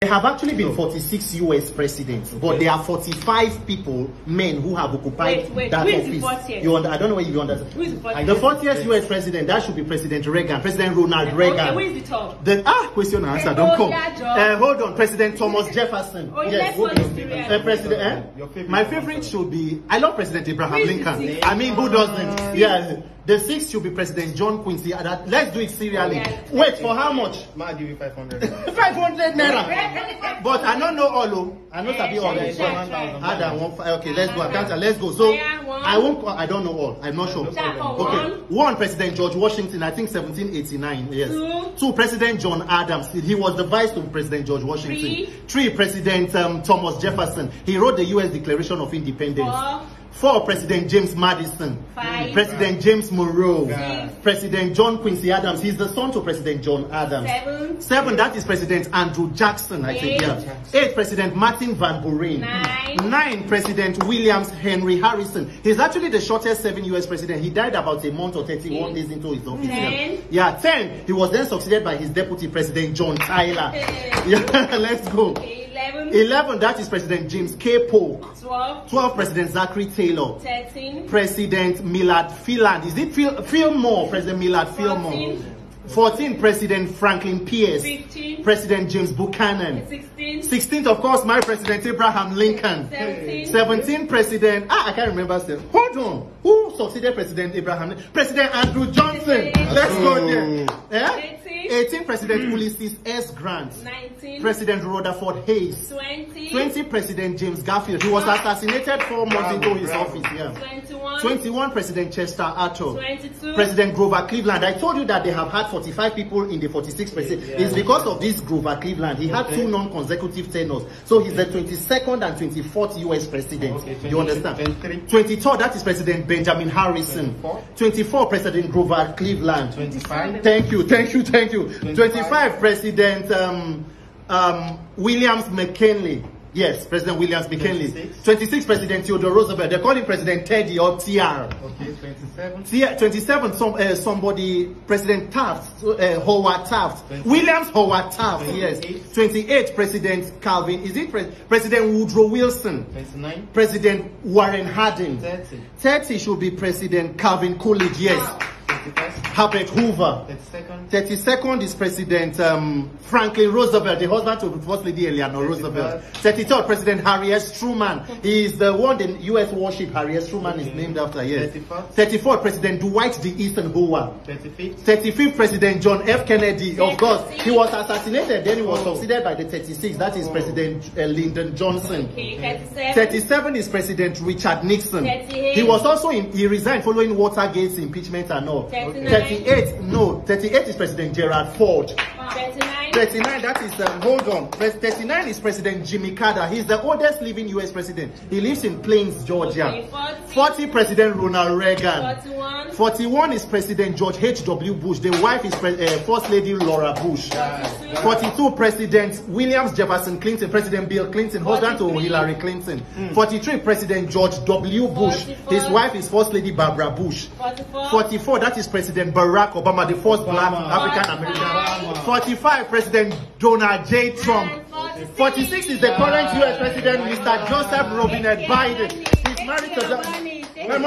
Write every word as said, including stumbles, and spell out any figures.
There have actually been forty-six U S presidents, okay. But there are forty-five people, men, who have occupied wait, wait, that office. fortieth? You under, I don't know if you understand. Who is the fortieth? The fortieth U S president, that should be President Reagan, President Ronald Reagan. Okay, who is the top? The, ah, question and answer, don't come. Uh, hold on, President Thomas Jefferson. Oh, yes, what is uh, President? Eh? Favorite My favorite should be, I love President Abraham Lincoln. I mean, who doesn't? Uh, yeah. The sixth should be President John Quincy. Let's do it serially. Yeah, wait, for how much? Ma, give you five hundred. five hundred naira. But I don't know all. I know that be all. Okay, let's go. Let's go. So I won't. I don't know all. I'm not sure. Okay. One, President George Washington. I think seventeen eighty-nine. Yes. Two, President John Adams. He was the vice to President George Washington. Three, President um, Thomas Jefferson. He wrote the U S Declaration of Independence. Four, President James Madison. Five. President James Monroe. Six. President John Quincy Adams. He's the son to President John Adams. Seven. Seven, that is President Andrew Jackson, I Eight. think. Yeah. Eight, President Martin Van Buren. Nine. Nine, President Williams Henry Harrison. He's actually the shortest seven U S president. He died about a month or thirty-one Eight. days into his office. Ten. Yeah, ten. He was then succeeded by his deputy president, John Tyler. Ten. Yeah, let's go. Eight. eleven, that is President James K. Polk. twelve, twelve President Zachary Taylor. thirteen, President Millard Fillmore. Is it Phil Fillmore? President Millard Fillmore. fourteen, President Franklin Pierce. fifteen, President James Buchanan. sixteen, sixteenth, of course, my President Abraham Lincoln. seventeen, seventeen President, ah, I can't remember. Hold on. Who succeeded President Abraham Lincoln? President Andrew Johnson. eighteen, let's go there. Yeah? eighteen, President mm. Ulysses S. Grant. nineteen, President Rutherford Hayes. twenty, twenty, President James Garfield. He was assassinated four months into his office. Yeah. twenty-one, twenty-one, President Chester Arthur. twenty-two, President Grover Cleveland. I told you that they have had forty-five people in the forty-six president. Yeah. It's because of this Grover Cleveland. He had okay. two non-consecutive tenors. So he's the twenty-second and twenty-fourth U S president. Okay, twenty, you understand? twenty-third, that is President Benjamin Harrison. twenty-four, twenty-four President Grover Cleveland. twenty-five. Thank you, thank you, thank you. twenty-five, twenty-five President um, um, Williams McKinley. Yes, President Williams McKinley. twenty-six, twenty-six President Theodore Roosevelt. They call him President Teddy or T R. Okay, twenty-seven. T twenty-seven, some, uh, somebody, President Taft, uh, Howard Taft. twenty-eight. Williams Howard Taft, twenty-eight. Yes. twenty-eight, President Calvin. Is it Pre President Woodrow Wilson? twenty-nine. President Warren Harding. thirty. thirty should be President Calvin Coolidge, yes. Wow. Herbert Hoover. thirty-second. thirty-second is President um, Franklin Roosevelt, the husband to the First Lady Eleanor Roosevelt. thirty-third, President Harry S. Truman. He is the one the U S warship Harry S. Truman okay. is named after, yes. thirty-fourth, thirty-fourth President Dwight D. Eisenhower. thirty-fifth, thirty-fifth President John F. Kennedy. Of course, he was assassinated, then he was oh. succeeded by the thirty-sixth. That is President uh, Lyndon Johnson. Okay. thirty-seventh is President Richard Nixon. thirty-eighth. He was also, in, he resigned following Watergate's impeachment and all. thirty-eight, no, thirty-eight is President Gerald Ford. Wow. thirty-nine. thirty-nine, that is, um, hold on. thirty-nine is President Jimmy Carter. He's the oldest living U S president. He lives in Plains, Georgia. Okay, forty. forty, President Ronald Reagan. forty-one. forty-one is President George H W Bush. The wife is Pre uh, First Lady Laura Bush. forty-two. forty-two, President Williams Jefferson Clinton. President Bill Clinton, husband to Hillary Clinton. Mm. forty-three, President George W. Bush. forty-four. His wife is First Lady Barbara Bush. forty-four, forty-four that is President Barack Obama, the first black African-American. forty-five, President Donald J. Trump. forty-six is the current U S president, Mister Joseph Robinette Biden. He's married to the...